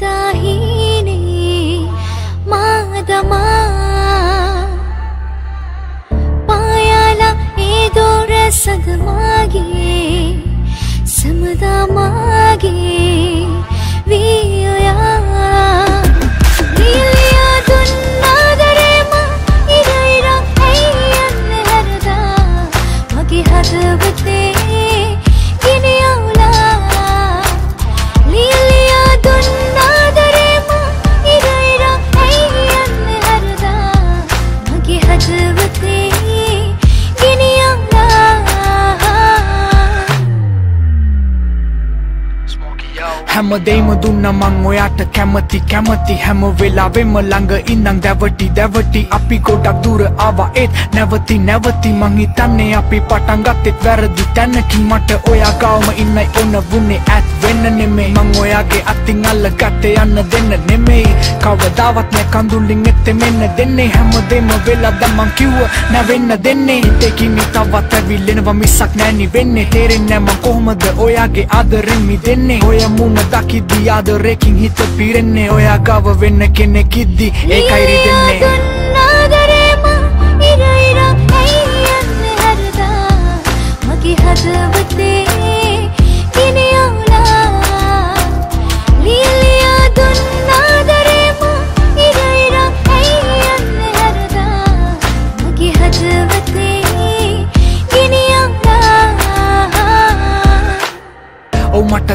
दाहिने मादमा पायाल एदोर सगमागे समदमागे विया Hamday maduna mangoyata kamati kamati hamvelave malanga inang davati davati api kodak dura ava et navati navati mangi tanne api patangatit verdi tanaki mata oya kauma innai ona vunne at wenna neme mangoyage attingalla gatte yanna denna neme kavadavat ne kandulingette menna denne hamday mavela damman kiwa na wenna denne tekini tavata vilenwa misak nani wenne terenne man kohomada oyage adarimi denne oya muna daki di adorekin hita pirenne oya gava wenna kenne kiddi ekai ridenne nadare ma ira ira ai yanne harda magi hadavate kine aula liliya dun nadare ma ira ira ai yanne harda magi hadavate kine aula o mata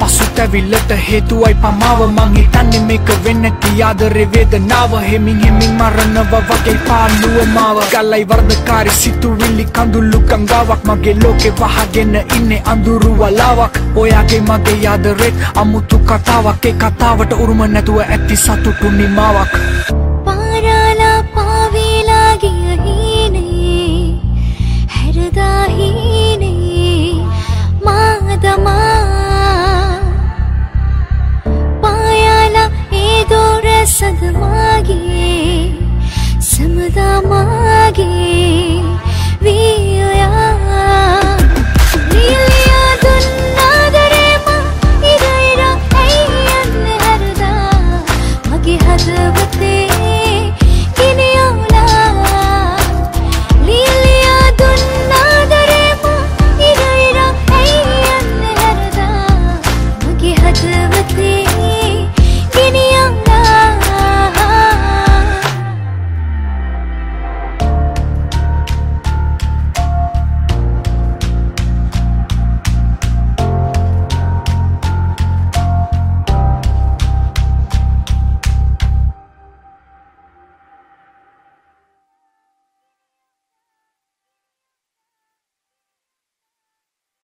pasutawilata hetuwai pamawa man hitanne meka wenna tiyadare vedanawa hemin maranawa wage paaluwa mawa galai vardakari situwili kandulu kangawak mage loke wahagena inne anduru walawak oyage mage yadare amutu katawak e katawata uruma nathuwa atti satutu nimawak